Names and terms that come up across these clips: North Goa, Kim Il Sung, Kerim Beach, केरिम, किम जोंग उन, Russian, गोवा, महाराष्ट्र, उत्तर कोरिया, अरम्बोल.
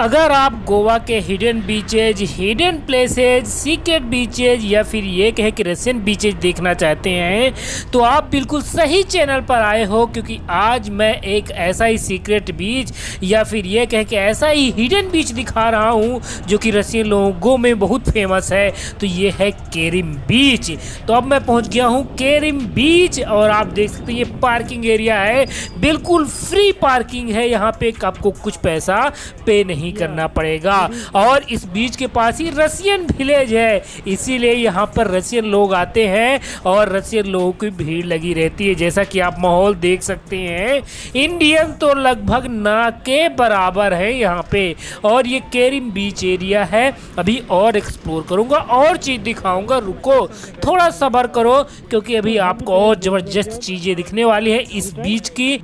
अगर आप गोवा के hidden beaches, hidden places, secret beaches या फिर ये कहें कि रशियन बीचेज देखना चाहते हैं तो आप बिल्कुल सही चैनल पर आए हो, क्योंकि आज मैं एक ऐसा ही सीक्रेट बीच या फिर ये कहें कि ऐसा ही हिडन बीच दिखा रहा हूँ जो कि रशियन लोगों में बहुत फेमस है। तो ये है केरिम बीच। तो अब मैं पहुँच गया हूँ केरिम बीच और आप देख सकते हैं ये पार्किंग एरिया है, बिल्कुल फ्री पार्किंग है। यहाँ पर आपको कुछ पैसा पे नहीं करना पड़ेगा और इस बीच के पास ही रशियन विलेज है, इसीलिए यहाँ पर रशियन लोग आते हैं और रशियन लोगों की भीड़ लगी रहती है। जैसा कि आप माहौल देख सकते हैं, इंडियन तो लगभग ना के बराबर है यहाँ पे। और ये केरिम बीच एरिया है, अभी और एक्सप्लोर करूँगा और चीज़ दिखाऊँगा। रुको, थोड़ा सब्र करो क्योंकि अभी आपको और ज़बरदस्त चीज़ें दिखने वाली है इस बीच की।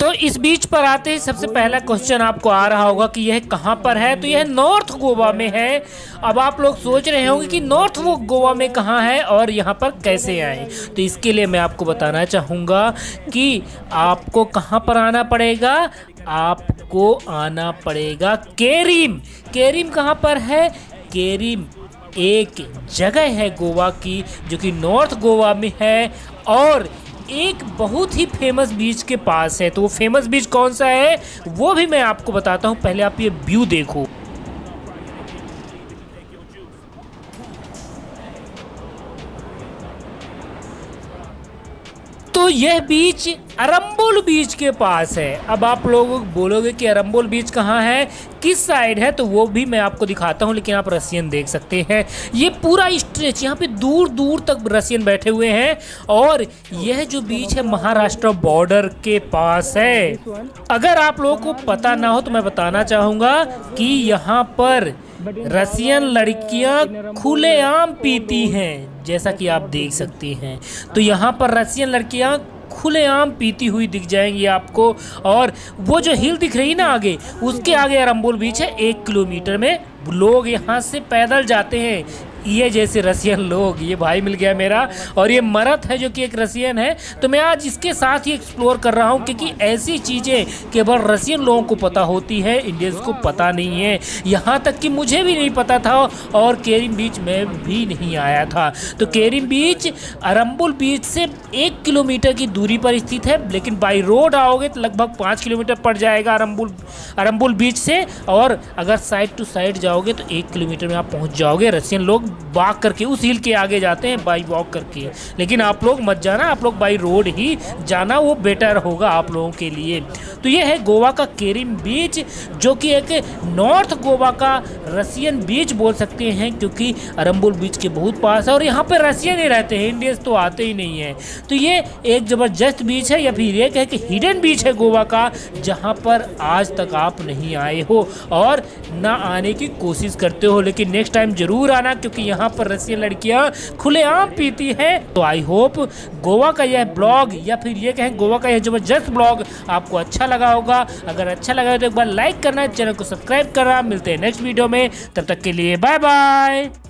तो इस बीच पर आते ही सबसे पहला क्वेश्चन आपको आ रहा होगा कि यह कहाँ पर है, तो यह नॉर्थ गोवा में है। अब आप लोग सोच रहे होंगे कि नॉर्थ गोवा में कहाँ है और यहाँ पर कैसे आए, तो इसके लिए मैं आपको बताना चाहूँगा कि आपको कहाँ पर आना पड़ेगा। आपको आना पड़ेगा केरिम। केरिम कहाँ पर है? केरिम एक जगह है गोवा की जो कि नॉर्थ गोवा में है और एक बहुत ही फेमस बीच के पास है। तो वो फेमस बीच कौन सा है वो भी मैं आपको बताता हूँ, पहले आप ये व्यू देखो। तो यह बीच अरम्बोल बीच के पास है। अब आप लोग बोलोगे कि अरम्बोल बीच कहाँ है, किस साइड है, तो वो भी मैं आपको दिखाता हूँ। लेकिन आप रशियन देख सकते हैं, ये पूरा स्ट्रेच यहाँ पे दूर दूर तक रशियन बैठे हुए हैं। और यह जो बीच है महाराष्ट्र बॉर्डर के पास है। अगर आप लोगों को पता ना हो तो मैं बताना चाहूँगा कि यहाँ पर रशियन लड़कियां खुलेआम पीती हैं, जैसा कि आप देख सकते हैं। तो यहाँ पर रशियन लड़कियां खुलेआम पीती हुई दिख जाएंगी आपको। और वो जो हिल दिख रही ना आगे, उसके आगे अरम्बोल बीच है। 1 किलोमीटर में लोग यहाँ से पैदल जाते हैं, ये जैसे रशियन लोग। ये भाई मिल गया मेरा, और ये मरत है जो कि एक रशियन है। तो मैं आज इसके साथ ही एक्सप्लोर कर रहा हूँ क्योंकि ऐसी चीज़ें केवल रशियन लोगों को पता होती है, इंडियंस को पता नहीं है। यहाँ तक कि मुझे भी नहीं पता था और केरिम बीच में भी नहीं आया था। तो केरिम बीच अरम्बोल बीच से 1 किलोमीटर की दूरी पर स्थित है, लेकिन बाई रोड आओगे तो लगभग 5 किलोमीटर पड़ जाएगा अरम्बोल बीच से। और अगर साइड टू साइड जाओगे तो 1 किलोमीटर में आप पहुँच जाओगे। रशियन लोग वॉक करके उस हिल के आगे जाते हैं, बाई वॉक करके। लेकिन आप लोग मत जाना, आप लोग बाई रोड ही जाना, वो बेटर होगा आप लोगों के लिए। तो ये है गोवा का केरिम बीच जो कि एक नॉर्थ गोवा का रशियन बीच बोल सकते हैं, क्योंकि अरम्बोल बीच के बहुत पास है और यहाँ पर रशियन ही रहते हैं, इंडियंस तो आते ही नहीं हैं। तो ये एक ज़बरदस्त बीच है या फिर एक है कि हिडन बीच है गोवा का, जहाँ पर आज तक आप नहीं आए हो और ना आने की कोशिश करते हो। लेकिन नेक्स्ट टाइम ज़रूर आना क्योंकि यहाँ पर रशियन लड़कियाँ खुलेआम पीती हैं। तो आई होप गोवा का यह ब्लॉग या फिर ये कहें गोवा का यह ज़बरदस्त ब्लॉग आपको अच्छा लगा होगा। अगर अच्छा लगा हो तो एक बार लाइक करना, चैनल को सब्सक्राइब करना। मिलते हैं नेक्स्ट वीडियो में, तब तक के लिए बाय बाय।